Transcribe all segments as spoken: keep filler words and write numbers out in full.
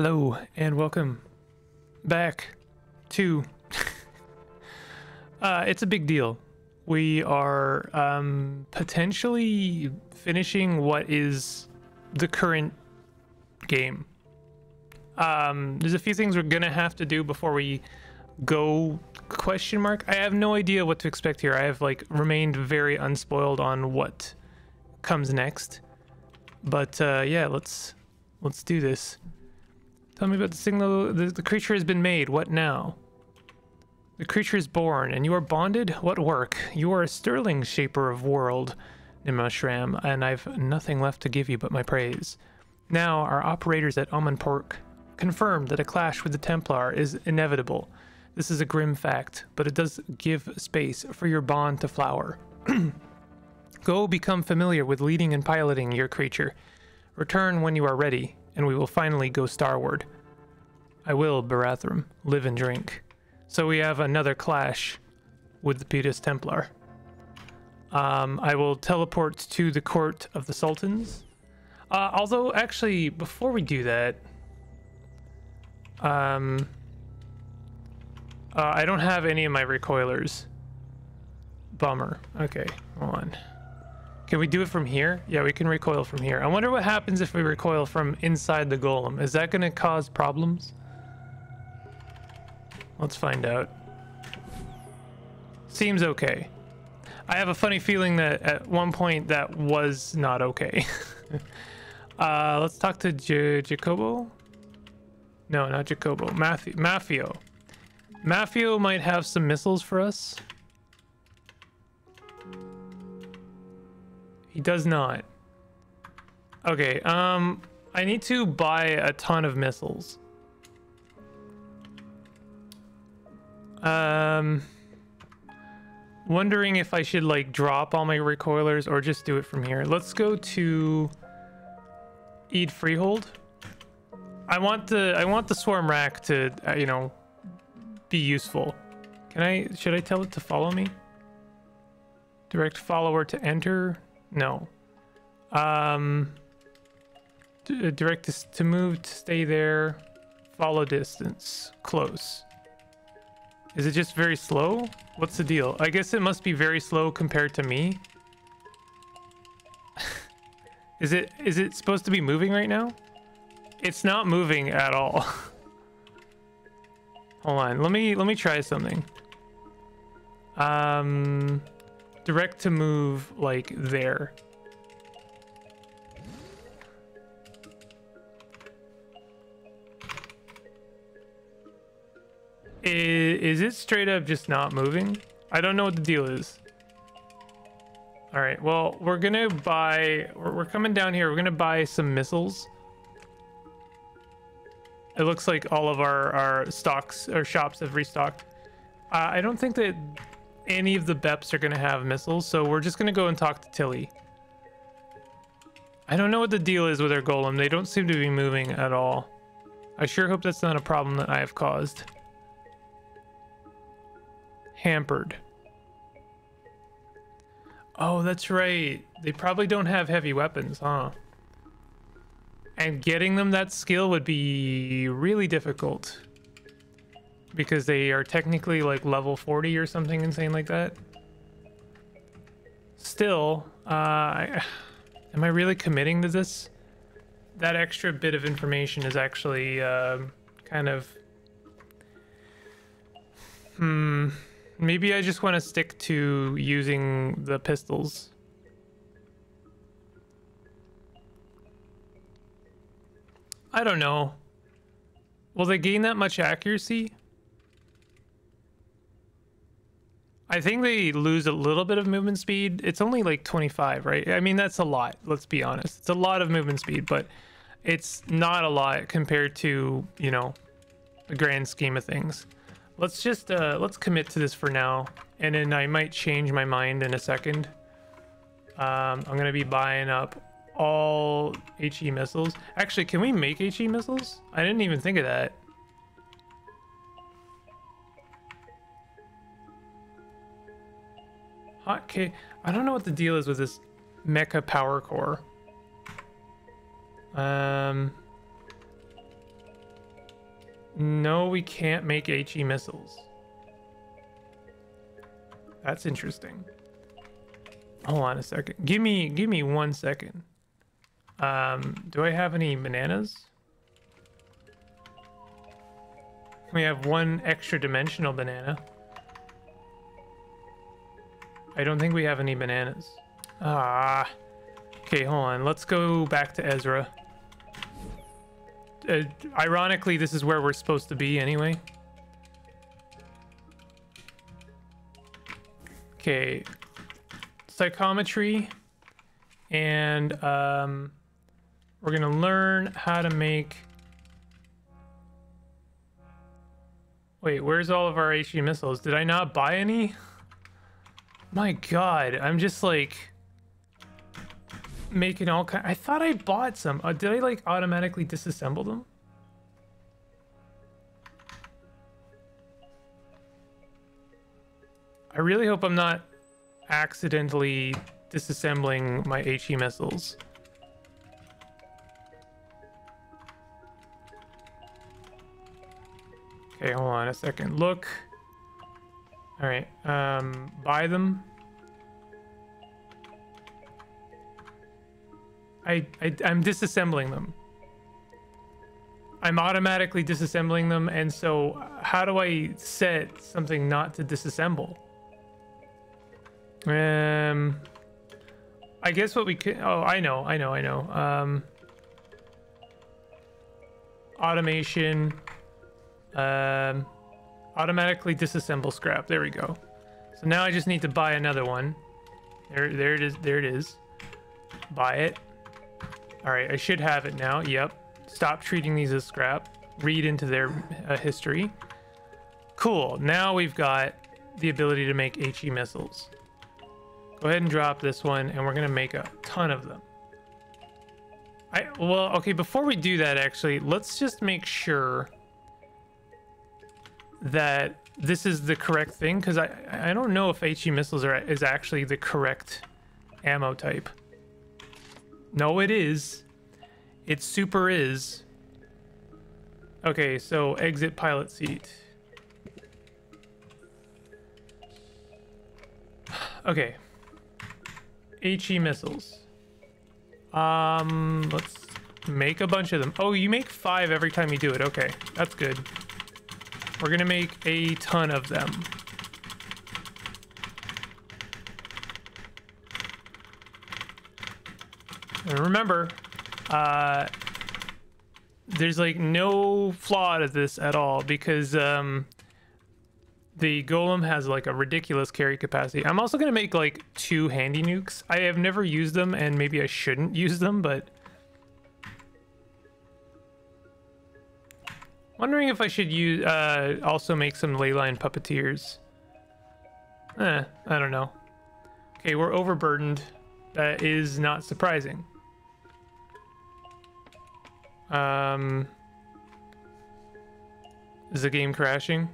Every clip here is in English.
Hello and welcome back to uh it's a big deal. We are um potentially finishing what is the current game. Um there's a few things we're gonna have to do before we go question mark. I have no idea what to expect here. I have like remained very unspoiled on what comes next, but uh yeah, let's let's do this. Tell me about the signal. The, the creature has been made. What now? The creature is born and you are bonded. What work? You are a sterling shaper of world, Nimshram, and I've nothing left to give you but my praise. Now our operators at Omanpork confirmed that a clash with the Templar is inevitable. This is a grim fact, but it does give space for your bond to flower. Go become familiar with leading and piloting your creature. Return when you are ready, and we will finally go starward. I will, Barathrum, live and drink. So we have another clash with the Putus Templar. Um, I will teleport to the court of the Sultans. Uh, although, actually, before we do that... Um... Uh, I don't have any of my recoilers. Bummer. Okay, hold on. Can we do it from here? Yeah, we can recoil from here. I wonder what happens if we recoil from inside the golem. Is that going to cause problems? Let's find out. Seems okay. I have a funny feeling that at one point that was not okay. uh, let's talk to J Jacobo. No, not Jacobo. Mafio. Mafio. Mafio might have some missiles for us. He does not. Okay, um, I need to buy a ton of missiles. Um, wondering if I should like drop all my recoilers or just do it from here. Let's go to Eid Freehold. I want the I want the swarm rack to uh, you know, be useful. Can I should I tell it to follow me? Direct follower to enter? No. Um d direct this to move, to stay there, follow distance, close. Is it just very slow? What's the deal? I guess it must be very slow compared to me. is it is it supposed to be moving right now? It's not moving at all. Hold on, let me let me try something. Um direct to move like there. Is, is it straight up just not moving? I don't know what the deal is. All right, well, we're gonna buy we're, we're coming down here. We're gonna buy some missiles. It looks like all of our, our stocks or shops have restocked. Uh, I don't think that any of the B E P S are going to have missiles, so we're just going to go and talk to Tilly. I don't know what the deal is with our golem. They don't seem to be moving at all. I sure hope that's not a problem that I have caused. Hampered. Oh, that's right. They probably don't have heavy weapons, huh? And getting them that skill would be really difficult because they are technically like level forty or something insane like that. Still, uh, I, am I really committing to this? That extra bit of information is actually uh, kind of... Hmm, maybe I just want to stick to using the pistols. I don't know. Will they gain that much accuracy? I think they lose a little bit of movement speed. It's only like twenty-five, right? I mean, that's a lot. Let's be honest. It's a lot of movement speed, but it's not a lot compared to, you know, the grand scheme of things. Let's just, uh, let's commit to this for now. And then I might change my mind in a second. Um, I'm going to be buying up all H E missiles. Actually, can we make H E missiles? I didn't even think of that. Okay, I don't know what the deal is with this mecha power core. Um, No, we can't make H E missiles. That's interesting. Hold on a second. Give me, give me one second. Um, do I have any bananas? We have one extra dimensional banana. I don't think we have any bananas. Ah. Okay, hold on. Let's go back to Ezra. Uh, ironically, this is where we're supposed to be anyway. Okay. Psychometry. And um, we're going to learn how to make... Wait, where's all of our H E missiles? Did I not buy any? My god, I'm just like... making all kind. I thought I bought some. Uh, did I like automatically disassemble them? I really hope I'm not accidentally disassembling my H E missiles. Okay, hold on a second. Look. All right. Um, buy them. I, I, I'm disassembling them. I'm automatically disassembling them, and so how do I set something not to disassemble? Um, I guess what we could... Oh, I know, I know, I know. Um, automation. Um, automatically disassemble scrap. There we go. So now I just need to buy another one. There, there it is. There it is. Buy it. All right, I should have it now. Yep. Stop treating these as scrap. Read into their uh, history. Cool. Now we've got the ability to make H E missiles. Go ahead and drop this one, and we're going to make a ton of them. I well, okay, before we do that, actually, let's just make sure that this is the correct thing, because I, I don't know if H E missiles are is actually the correct ammo type. No, it is. It super is. Okay, so exit pilot seat. Okay. H E missiles. Um, let's make a bunch of them. Oh, you make five every time you do it. Okay, that's good. We're gonna make a ton of them. And remember, uh, there's like no flaw to this at all, because um, the golem has like a ridiculous carry capacity. I'm also going to make like two handy nukes. I have never used them, and maybe I shouldn't use them, but... Wondering if I should use, uh, also make some ley line puppeteers. Eh, I don't know. Okay, we're overburdened. That is not surprising. Um, is the game crashing?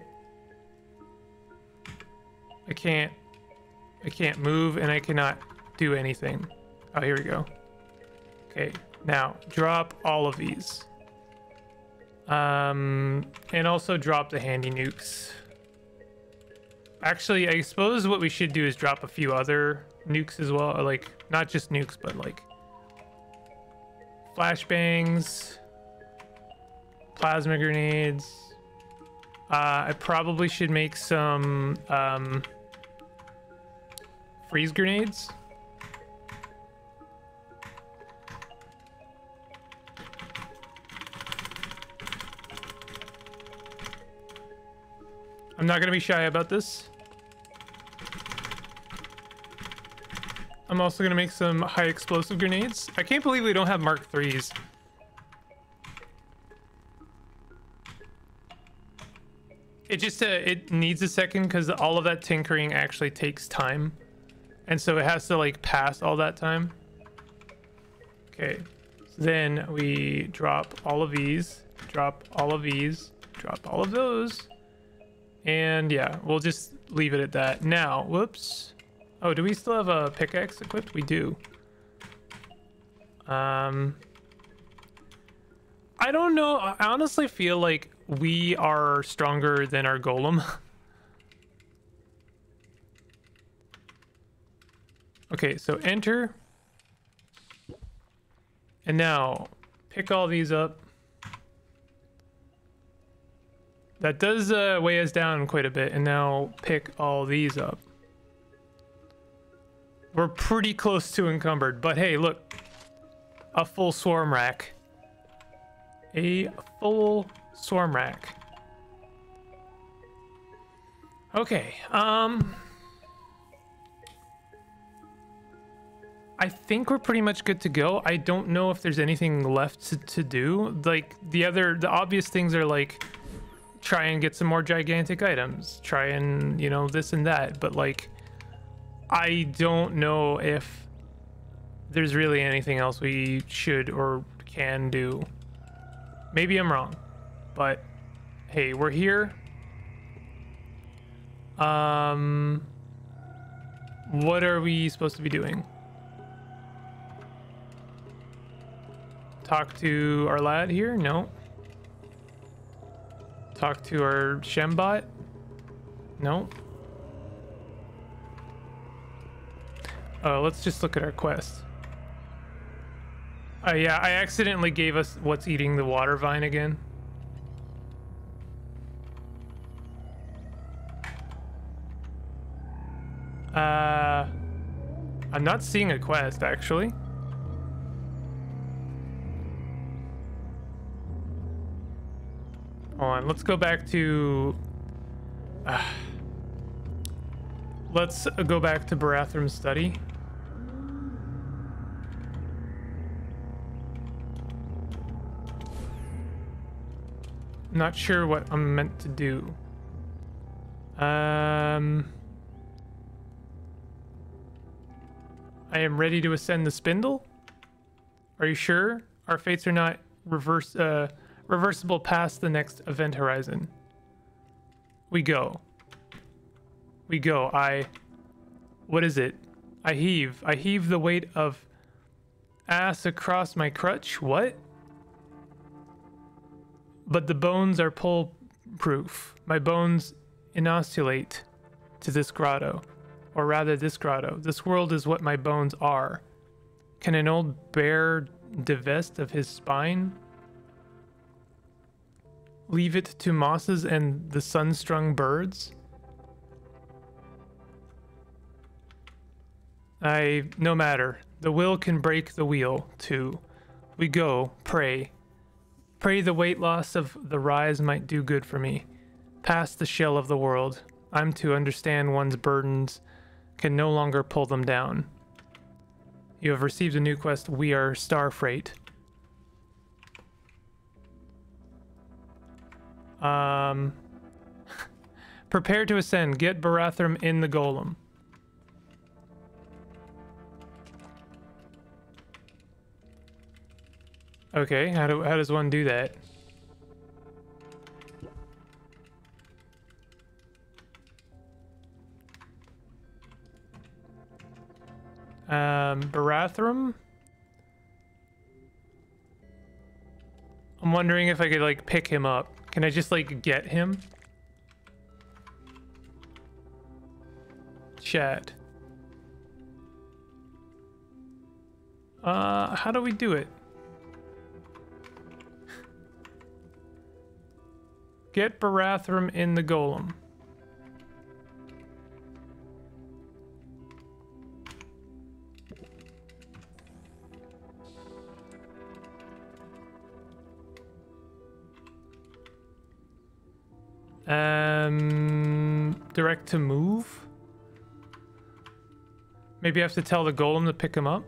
I can't, I can't move, and I cannot do anything. Oh, here we go. Okay, now drop all of these. Um, and also drop the handy nukes. Actually, I suppose what we should do is drop a few other nukes as well, or like not just nukes, but like flashbangs, plasma grenades. Uh, I probably should make some um, freeze grenades. I'm not gonna be shy about this. I'm also gonna make some high explosive grenades. I can't believe we don't have Mark threes. It just uh, it needs a second, because all of that tinkering actually takes time, and so it has to like pass all that time. Okay, so then we drop all of these, drop all of these, drop all of those, and yeah, we'll just leave it at that. Now, whoops. Oh, do we still have a pickaxe equipped? We do. Um, I don't know. I honestly feel like we are stronger than our golem. Okay, so enter. And now pick all these up. That does uh, weigh us down quite a bit. And now pick all these up. We're pretty close to encumbered, but hey, look, a full swarm rack. A full swarm rack. Okay, um... I think we're pretty much good to go. I don't know if there's anything left to, to do. Like, the other, the obvious things are like, try and get some more gigantic items. Try and, you know, this and that, but like... I don't know if there's really anything else we should or can do. Maybe I'm wrong, but hey, we're here. Um, what are we supposed to be doing? Talk to our lad here? No. Talk to our Shembot? No. Uh, let's just look at our quest. Oh, uh, yeah, I accidentally gave us what's eating the water vine again. Uh, I'm not seeing a quest, actually. Hold on, let's go back to... Uh, let's go back to Barathrum Study. Not sure what I'm meant to do. Um, I am ready to ascend the spindle. Are you sure? Our fates are not reverse, uh, reversible past the next event horizon. We go. We go. I... What is it? I heave. I heave the weight of ass across my crutch. What? But the bones are pull-proof. My bones inosculate to this grotto, or rather this grotto. This world is what my bones are. Can an old bear divest of his spine? Leave it to mosses and the sun-strung birds? I... No matter. The will can break the wheel, too. We go, pray. Pray the weight loss of the rise might do good for me. Past the shell of the world, I'm to understand one's burdens can no longer pull them down. You have received a new quest. We are Star Freight. Um, prepare to ascend. Get Barathrum in the golem. Okay, how do how does one do that? Um, Barathrum? I'm wondering if I could, like, pick him up. Can I just, like, get him? Chat. Uh, how do we do it? Get Barathrum in the golem. Um, direct to move? Maybe I have to tell the golem to pick him up?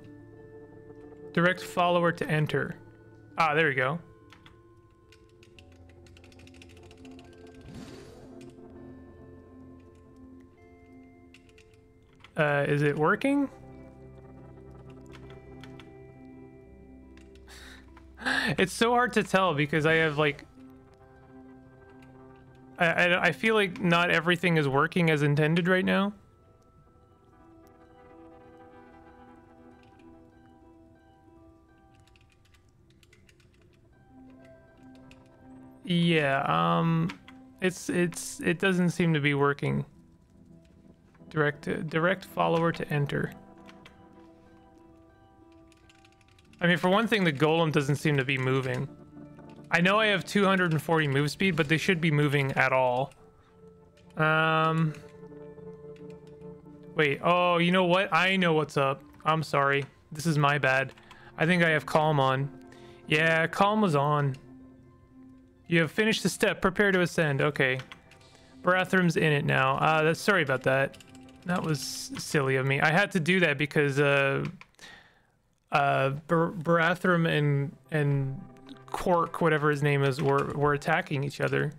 Direct follower to enter. Ah, there we go. Uh, is it working? It's so hard to tell because I have like... I, I, I feel like not everything is working as intended right now. Yeah, um, it's it's it doesn't seem to be working. Direct uh, direct follower to enter. I mean, for one thing, the golem doesn't seem to be moving. I know I have two hundred forty move speed, but they should be moving at all. Um. Wait. Oh, you know what? I know what's up. I'm sorry. This is my bad. I think I have calm on. Yeah, calm was on. You have finished the step. Prepare to ascend. Okay. Barathrum's in it now. Uh, that's, sorry about that. That was silly of me. I had to do that because uh, uh, Bar Barathrum and and Quark, whatever his name is, were were attacking each other.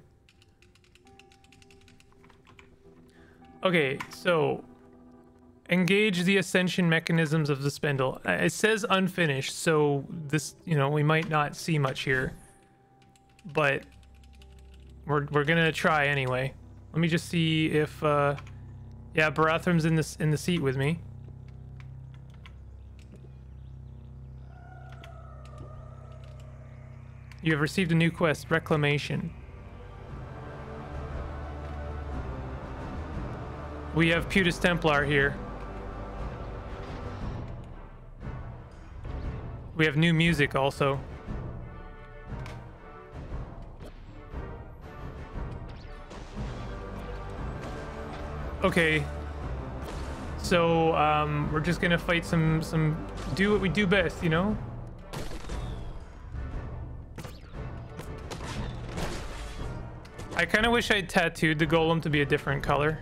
Okay, so engage the ascension mechanisms of the spindle. It says unfinished, so this, you know, we might not see much here, but we're we're gonna try anyway. Let me just see if uh yeah, Barathrum's in this in the seat with me. You have received a new quest, Reclamation. We have Putus Templar here. We have new music also. Okay, so um, we're just gonna fight some some do what we do best, you know? I kind of wish I'd tattooed the golem to be a different color.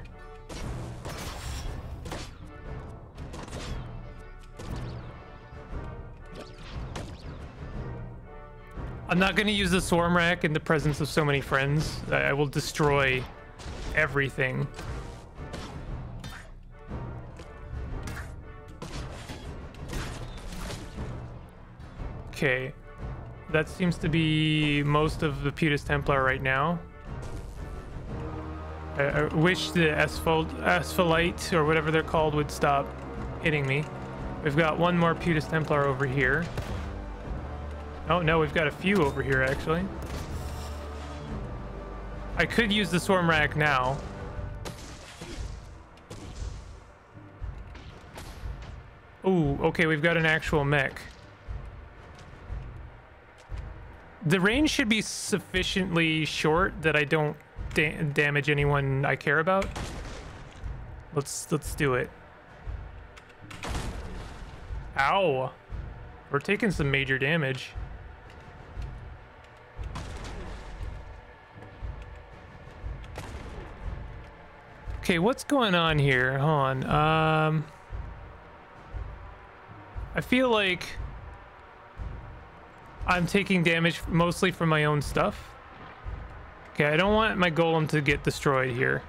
I'm not going to use the swarm rack in the presence of so many friends. I, I will destroy everything. Okay, that seems to be most of the Putus Templar right now. I wish the asphalt, asphalite or whatever they're called would stop hitting me. We've got one more Putus Templar over here. Oh no, we've got a few over here actually. I could use the swarm rack now. Oh, okay, we've got an actual mech. The range should be sufficiently short that I don't Da damage anyone I care about. Let's let's do it. Ow! We're taking some major damage. Okay, what's going on here? Hold on. Um, I feel like I'm taking damage mostly from my own stuff. Okay, I don't want my golem to get destroyed here.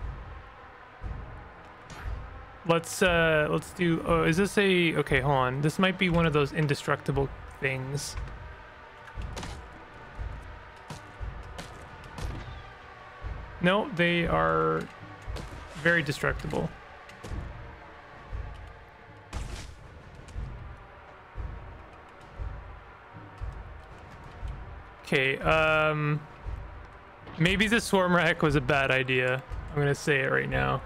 Let's uh let's do oh is this a okay, hold on. This might be one of those indestructible things. No, they are very destructible. Okay, um maybe the swarm rack was a bad idea. I'm gonna say it right now.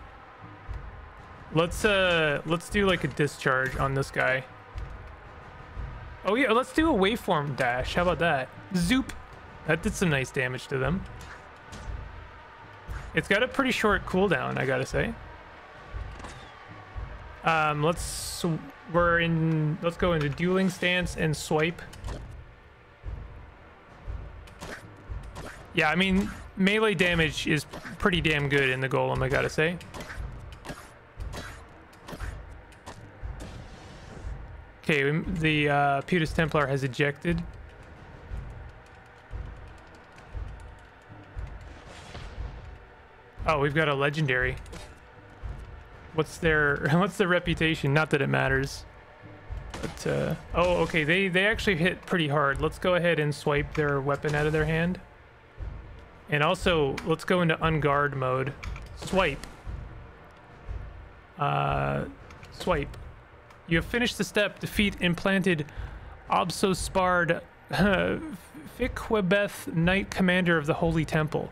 Let's uh let's do like a discharge on this guy. Oh yeah, let's do a waveform dash. How about that? Zoop! That did some nice damage to them. It's got a pretty short cooldown, I gotta say. Um let's we're in let's go into dueling stance and swipe. Yeah, I mean, melee damage is pretty damn good in the golem, I gotta say. Okay, the uh, Putus Templar has ejected. Oh, we've got a legendary. What's their what's their reputation? Not that it matters. But uh, oh, okay, they they actually hit pretty hard. Let's go ahead and swipe their weapon out of their hand. And also, let's go into unguard mode. Swipe. Uh, swipe. You have finished the step. Defeat implanted obsospard Uh, Fikwebeth, Knight Commander of the Holy Temple.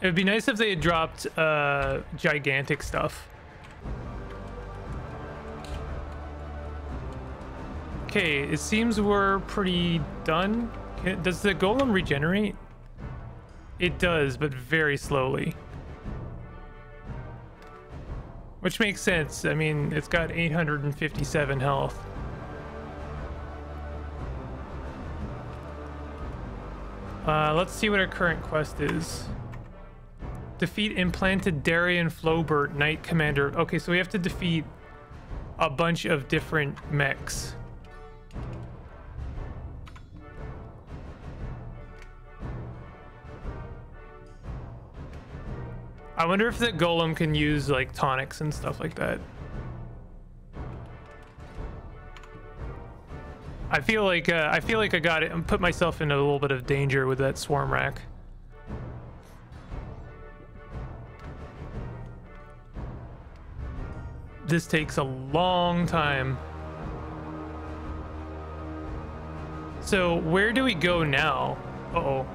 It would be nice if they had dropped uh, gigantic stuff. Okay, it seems we're pretty done. Does the golem regenerate? It does, but very slowly. Which makes sense. I mean, it's got eight hundred fifty-seven health. Uh, let's see what our current quest is. Defeat implanted Darien Flobert, Knight Commander. Okay, so we have to defeat a bunch of different mechs. I wonder if the golem can use like tonics and stuff like that. I feel like uh, I feel like I got it and put myself in a little bit of danger with that swarm rack. This takes a long time. So where do we go now? Uh-oh.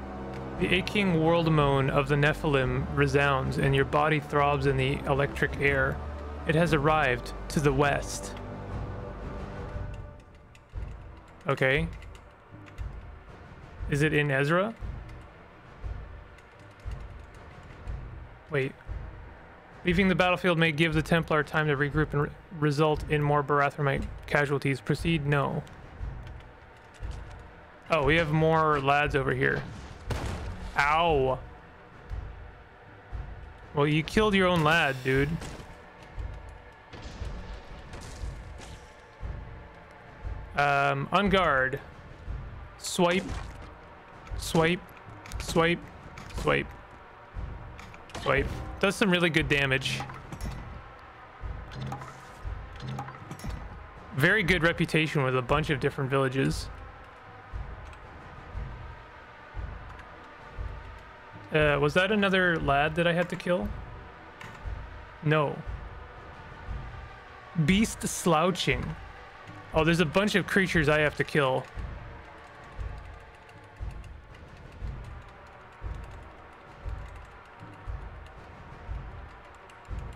The aching world moan of the Nephilim resounds, and your body throbs in the electric air. It has arrived to the west. Okay. Is it in Ezra? Wait. Leaving the battlefield may give the Templar time to regroup and re result in more Barathramite casualties. Proceed, no. Oh, we have more lads over here. Ow. Well, you killed your own lad, dude. Um, on guard. Swipe. Swipe. Swipe. Swipe. Swipe. Does some really good damage. Very good reputation with a bunch of different villages. Uh, was that another lad that I had to kill? No. Beast slouching. Oh, there's a bunch of creatures I have to kill.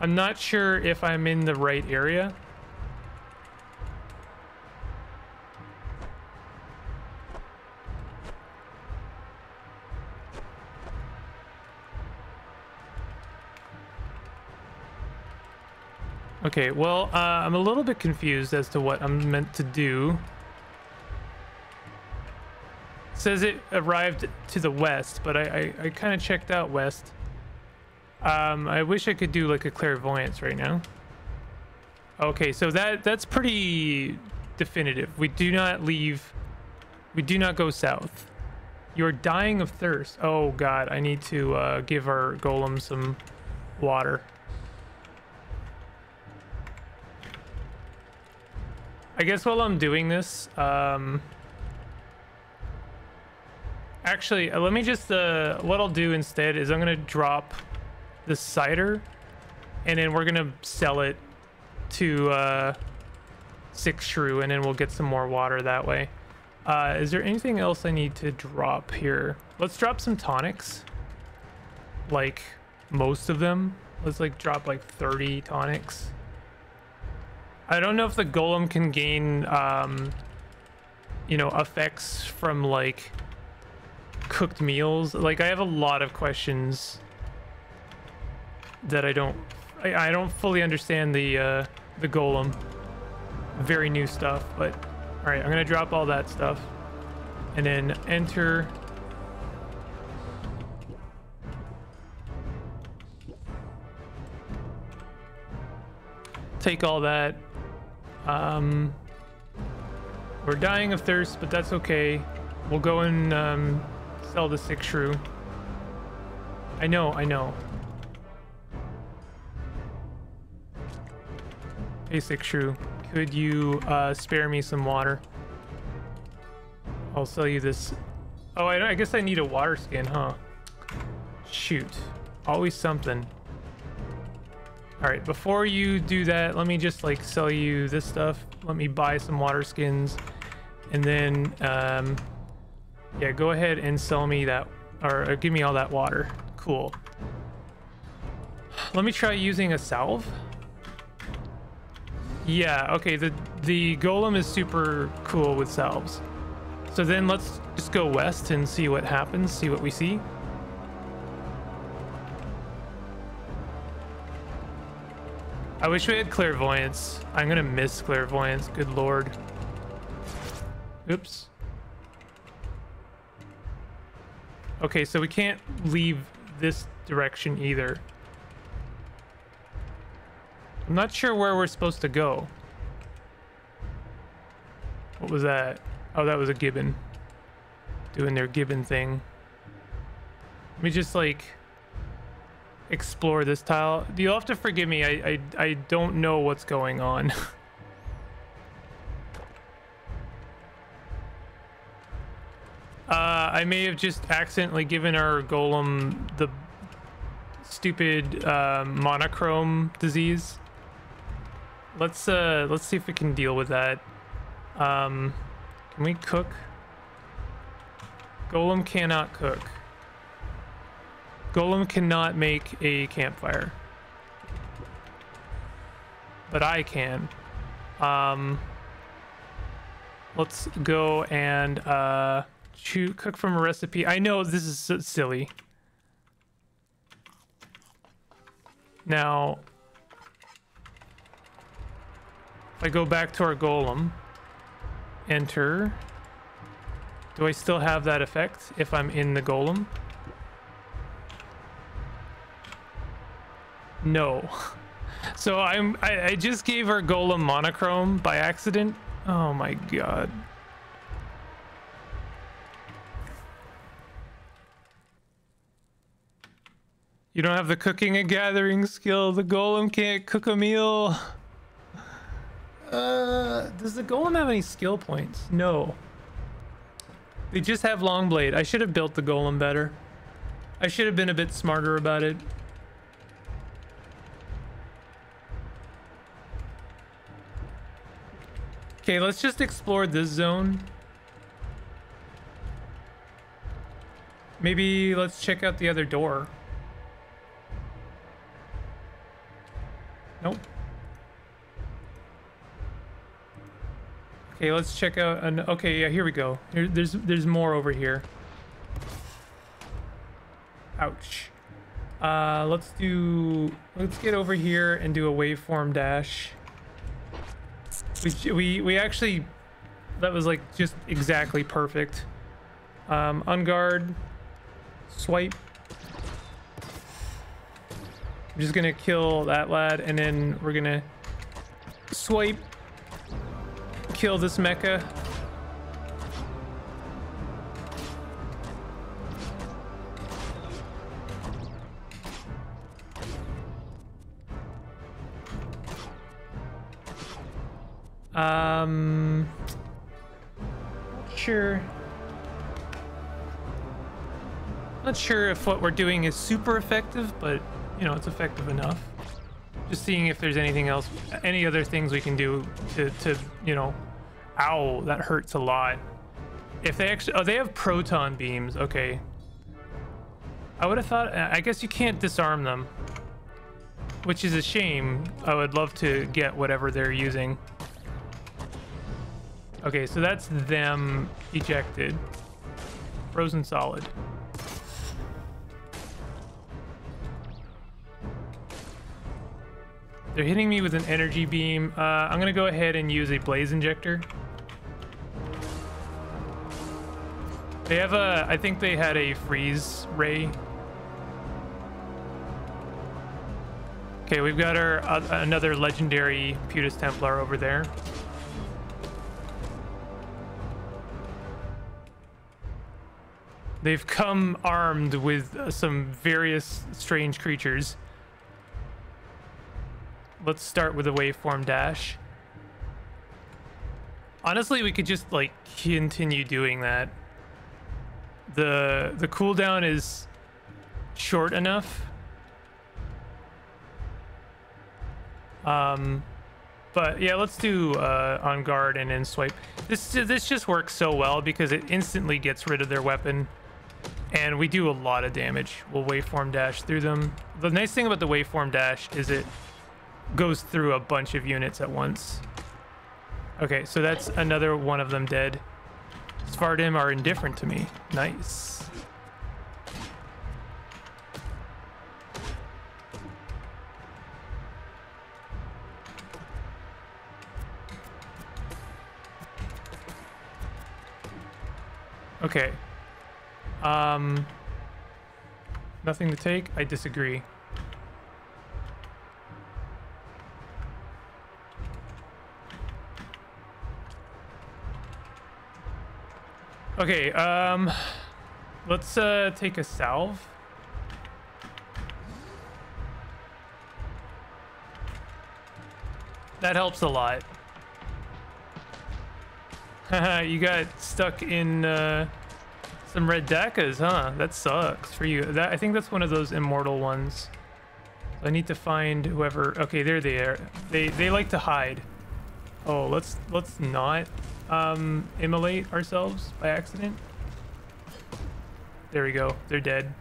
I'm not sure if I'm in the right area. Okay, well, uh, I'm a little bit confused as to what I'm meant to do. It says it arrived to the west, but I, I, I kind of checked out west. Um, I wish I could do like a clairvoyance right now. Okay, so that that's pretty definitive. We do not leave. We do not go south. You're dying of thirst. Oh, God, I need to uh, give our golem some water. I guess while I'm doing this, um, actually, let me just, uh, what I'll do instead is I'm going to drop the cider and then we're going to sell it to uh, Six Shrew and then we'll get some more water that way. Uh, is there anything else I need to drop here? Let's drop some tonics, like most of them. Let's like drop like thirty tonics. I don't know if the golem can gain, um, you know, effects from like cooked meals. Like I have a lot of questions that I don't, I, I don't fully understand the, uh, the golem. Very new stuff, but all right, I'm going to drop all that stuff and then enter. Take all that. Um, we're dying of thirst, but that's okay. We'll go and um, sell the Six Shrew. I know, I know. Hey, Six Shrew, could you uh, spare me some water? I'll sell you this. Oh, I, I guess I need a water skin, huh? Shoot. Always something. Alright, before you do that, let me just like sell you this stuff. Let me buy some water skins. And then, um, yeah, go ahead and sell me that, or, or give me all that water. Cool. Let me try using a salve. Yeah, okay, the, the golem is super cool with salves. So then let's just go west and see what happens, see what we see. I wish we had clairvoyance. I'm gonna miss clairvoyance, good lord. Oops. Okay, so we can't leave this direction either. I'm not sure where we're supposed to go. What was that? Oh, that was a gibbon. Doing their gibbon thing. Let me just like explore this tile. You'll have to forgive me. I I, I don't know what's going on. Uh, I may have just accidentally given our golem the stupid uh, monochrome disease. Let's uh, let's see if we can deal with that. Um, can we cook? Golem cannot cook. Golem cannot make a campfire. But I can. Um, let's go and... Uh, Shoot, cook from a recipe. I know this is so silly. Now, if I go back to our golem, enter. Do I still have that effect if I'm in the golem? No. So I'm. I, I just gave our golem monochrome by accident. Oh my god. You don't have the cooking and gathering skill. The golem can't cook a meal. Uh, does the golem have any skill points? No. They just have long blade. I should have built the golem better. I should have been a bit smarter about it. Okay, let's just explore this zone. Maybe let's check out the other door. Nope. Okay, let's check out an okay, yeah, here we go. Here, there's there's more over here. Ouch. Uh let's do let's get over here and do a waveform dash. We we we actually that was like just exactly perfect. Um unguard swipe. I'm just gonna kill that lad, and then we're gonna swipe, kill this mecha. Um, sure. Not sure if what we're doing is super effective, but. You know, it's effective enough. Just seeing if there's anything else, any other things we can do to, to you know, ow, that hurts a lot. If they actually, oh, they have proton beams. Okay. I would have thought, I guess you can't disarm them, which is a shame. I would love to get whatever they're using. Okay, so that's them ejected. Frozen solid. They're hitting me with an energy beam. Uh, I'm gonna go ahead and use a blaze injector. They have a, I think they had a freeze ray. Okay, we've got our uh, another legendary Putus Templar over there. They've come armed with uh, some various strange creatures. Let's start with a waveform dash. Honestly, we could just like continue doing that. The the cooldown is short enough. Um, but yeah, let's do uh, on guard and in swipe. This this just works so well because it instantly gets rid of their weapon, and we do a lot of damage. We'll waveform dash through them. The nice thing about the waveform dash is it goes through a bunch of units at once. Okay, so that's another one of them dead. Svardim are indifferent to me. Nice. Okay. Um, nothing to take? I disagree. Okay, um, let's uh, take a salve. That helps a lot. Haha, you got stuck in uh, some red Dakas, huh? That sucks for you. That I think that's one of those immortal ones. So I need to find whoever. Okay, there they are. They they like to hide. Oh, let's let's not. Um, immolate ourselves by accident. There we go. They're dead.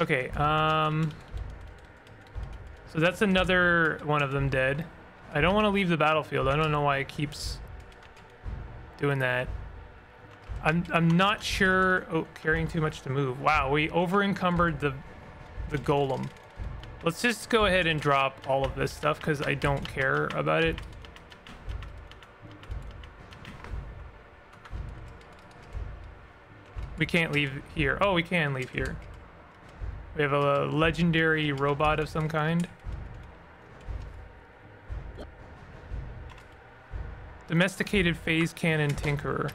Okay. Um, so that's another one of them dead. I don't want to leave the battlefield. I don't know why it keeps doing that. I'm I'm not sure. Oh, carrying too much to move. Wow, we over encumbered the the golem. Let's just go ahead and drop all of this stuff because I don't care about it. We can't leave here. Oh, we can leave here. We have a legendary robot of some kind. Domesticated phase cannon tinkerer.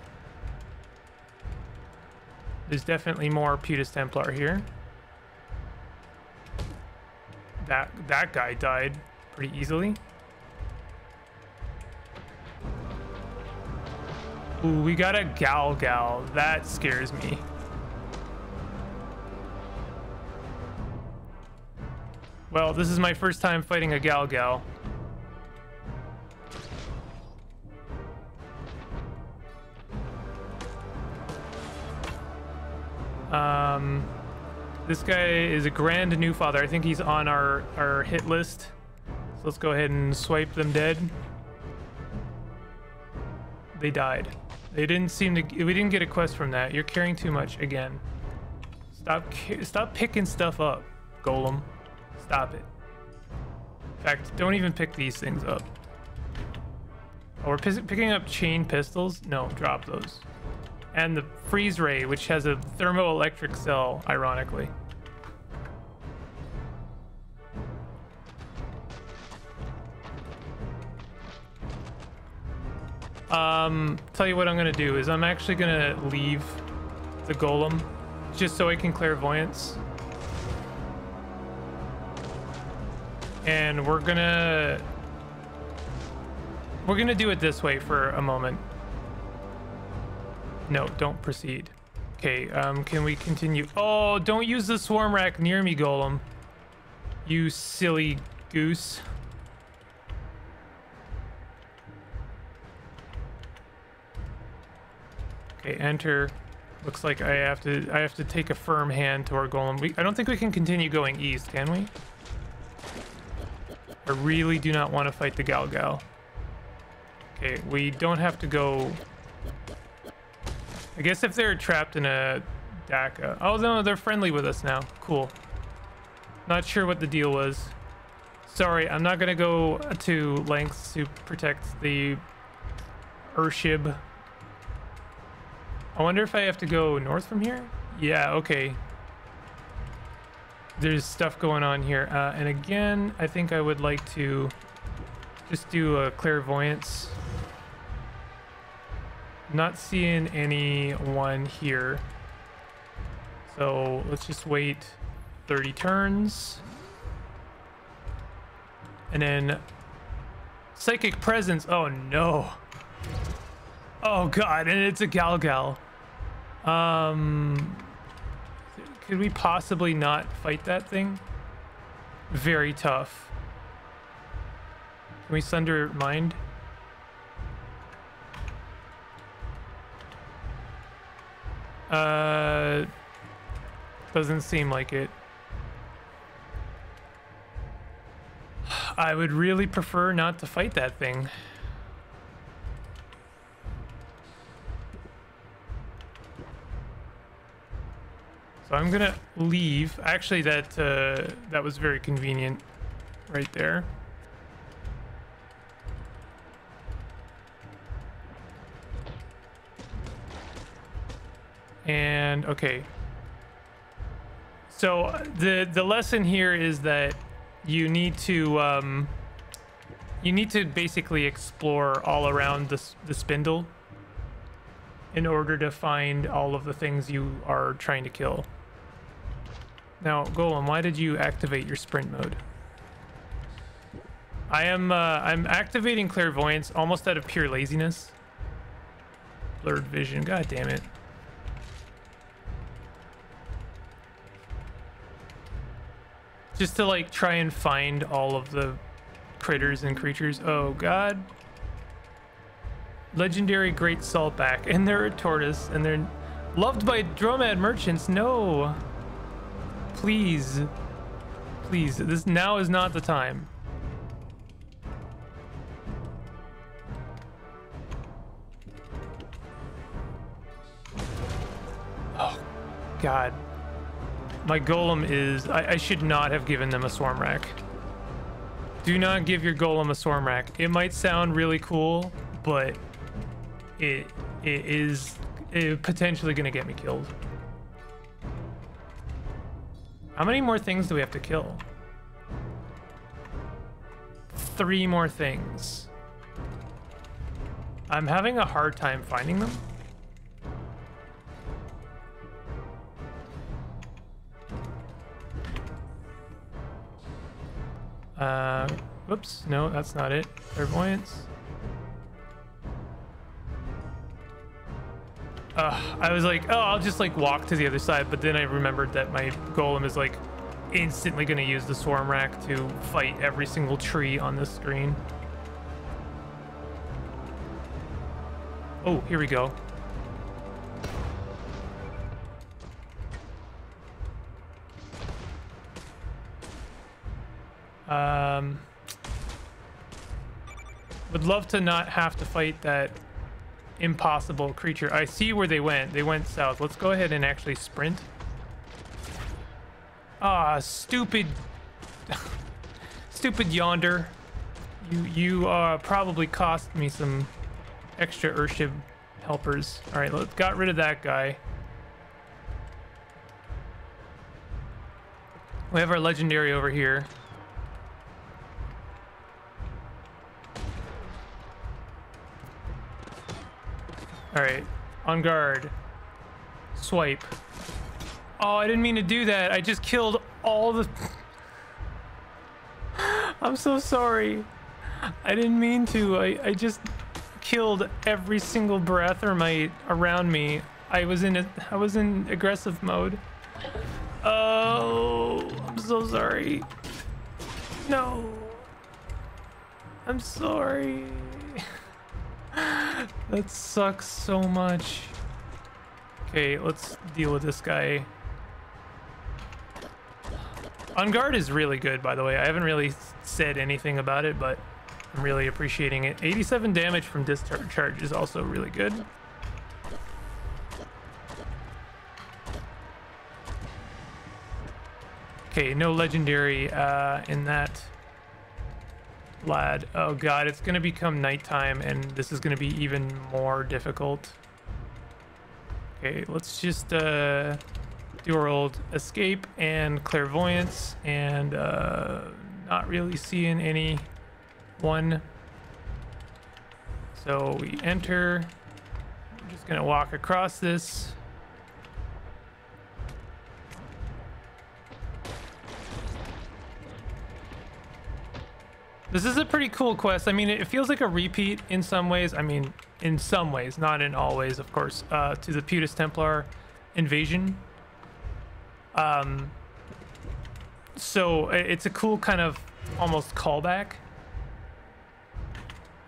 There's definitely more Putus Templar here. That that guy died pretty easily. Ooh, we got a Galgal. That scares me. Well, this is my first time fighting a Galgal. Um, this guy is a grand new father. I think he's on our, our hit list. So let's go ahead and swipe them dead. They died. They didn't seem to. We didn't get a quest from that. You're carrying too much again. Stop. Stop picking stuff up, Golem. Stop it. In fact, don't even pick these things up. Oh, we're picking up chain pistols. No, drop those. And the freeze ray, which has a thermoelectric cell, ironically. Um, tell you what I'm gonna do is I'm actually gonna leave the golem just so I can clairvoyance, and we're gonna we're gonna do it this way for a moment. No, don't proceed. Okay, um, can we continue? Oh, don't use the swarm rack near me, golem, you silly goose. Okay, enter. Looks like I have to I have to take a firm hand to our golem. We, I don't think we can continue going east, can we? I really do not want to fight the Galgal. Okay, we don't have to go. I guess if they're trapped in a Daka. Oh no, they're friendly with us now. Cool. Not sure what the deal was. Sorry, I'm not gonna go to lengths to protect the Urshib. I wonder if I have to go north from here? Yeah, okay. There's stuff going on here. Uh, and again, I think I would like to just do a clairvoyance. Not seeing anyone here. So let's just wait thirty turns. And then psychic presence. Oh no. Oh god, and it's a Galgal. Um, Could we possibly not fight that thing? Very tough. Can we sunder mind? Uh, doesn't seem like it. I would really prefer not to fight that thing. So I'm gonna leave. Actually, that uh, that was very convenient right there. And okay, so the the lesson here is that you need to um you need to basically explore all around the, the spindle in order to find all of the things you are trying to kill. Now, Golem, why did you activate your sprint mode? I am uh, I'm activating clairvoyance almost out of pure laziness. Blurred vision, god damn it. Just to like try and find all of the critters and creatures. Oh god. Legendary Great Saltback, and they're a tortoise, and they're loved by dromad merchants. No, please, please, this now is not the time. Oh god. My golem is... I, I should not have given them a swarm rack. Do not give your golem a swarm rack. It might sound really cool, but it it is it potentially gonna get me killed. How many more things do we have to kill? Three more things. I'm having a hard time finding them. Uh, whoops, no, that's not it. Clairvoyance. Uh, I was like, oh, I'll just like walk to the other side, but then I remembered that my golem is like instantly gonna use the swarm rack to fight every single tree on this screen. Oh, here we go. Um, would love to not have to fight that impossible creature. I see where they went. They went south. Let's go ahead and actually sprint. Ah, stupid, stupid yonder. You, you uh, probably cost me some extra Urshib helpers. All right, let's got rid of that guy. We have our legendary over here. All right, on guard. Swipe. Oh, I didn't mean to do that. I just killed all the... I'm so sorry. I didn't mean to. I, I just killed every single Barathramite around me. I was in a, I was in aggressive mode. Oh, I'm so sorry. No. I'm sorry. That sucks so much. Okay, let's deal with this guy. On guard is really good, by the way. I haven't really said anything about it, but I'm really appreciating it. eighty-seven damage from discharge is also really good. Okay, no legendary uh, in that lad. Oh god, it's gonna become nighttime and this is gonna be even more difficult. Okay, let's just uh do our old escape and clairvoyance, and uh not really seeing any one, so we enter. I'm just gonna walk across this. This is a pretty cool quest. I mean, it feels like a repeat in some ways. I mean, in some ways, not in all ways, of course, uh, to the Putus Templar invasion. Um, so it's a cool kind of almost callback.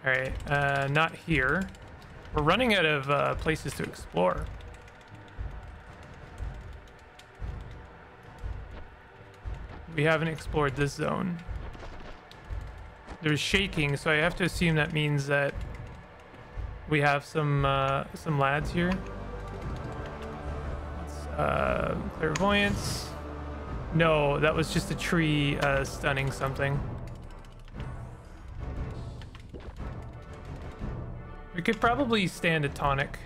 All right, uh, not here. We're running out of uh, places to explore. We haven't explored this zone. There's shaking, so I have to assume that means that we have some uh, some lads here. Uh, clairvoyance. No, that was just a tree uh, stunning something. We could probably stand a tonic.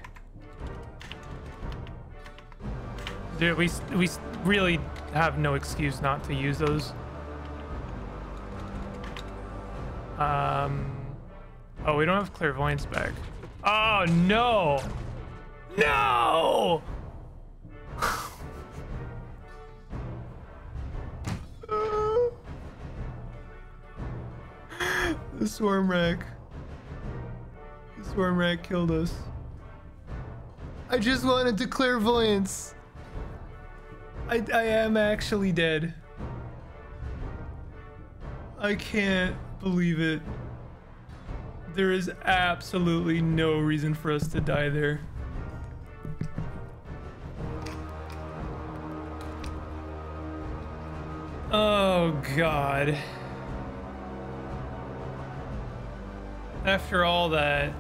Dude, we we really have no excuse not to use those. Um. Oh, we don't have clairvoyance back. Oh no! No! The swarm rack. The swarm rack killed us. I just wanted to clairvoyance. I, I am actually dead. I can't believe it. There is absolutely no reason for us to die there. Oh God. After all that,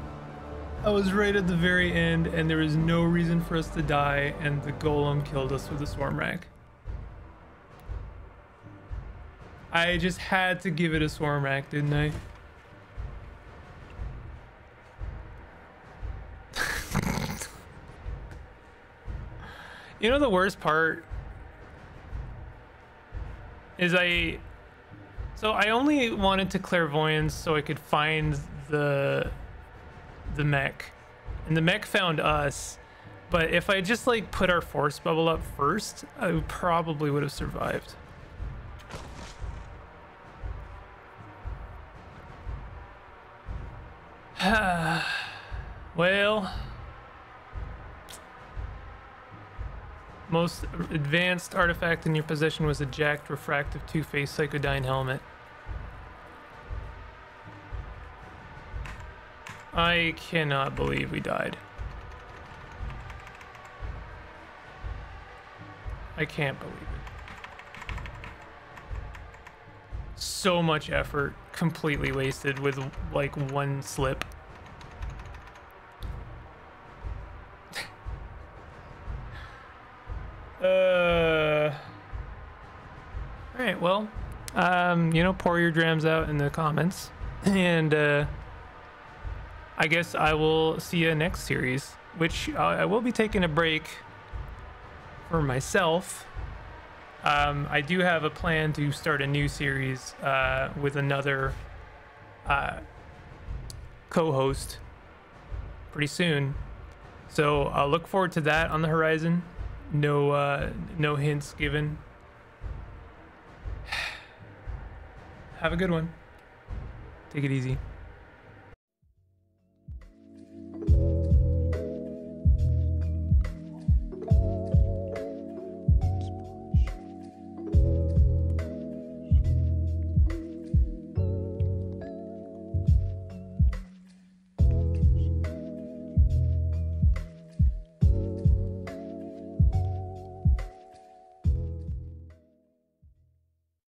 I was right at the very end and there was no reason for us to die, and the golem killed us with a swarm rack. I just had to give it a swarm rack, didn't I? You know the worst part is I... So I only wanted to clairvoyance so I could find the the mech, and the mech found us, but if I just like put our force bubble up first, I probably would have survived. Well, most advanced artifact in your possession was a jacked refractive two-faced psychodyne helmet. I cannot believe we died. I can't believe it. So much effort completely wasted with like one slip. Uh, all right, well, um, you know, pour your drams out in the comments, and uh, I guess I will see you next series, which I, I will be taking a break for myself. Um, I do have a plan to start a new series uh, with another uh, co-host pretty soon, so I'll look forward to that on the horizon. No, uh, no hints given. Have a good one. Take it easy.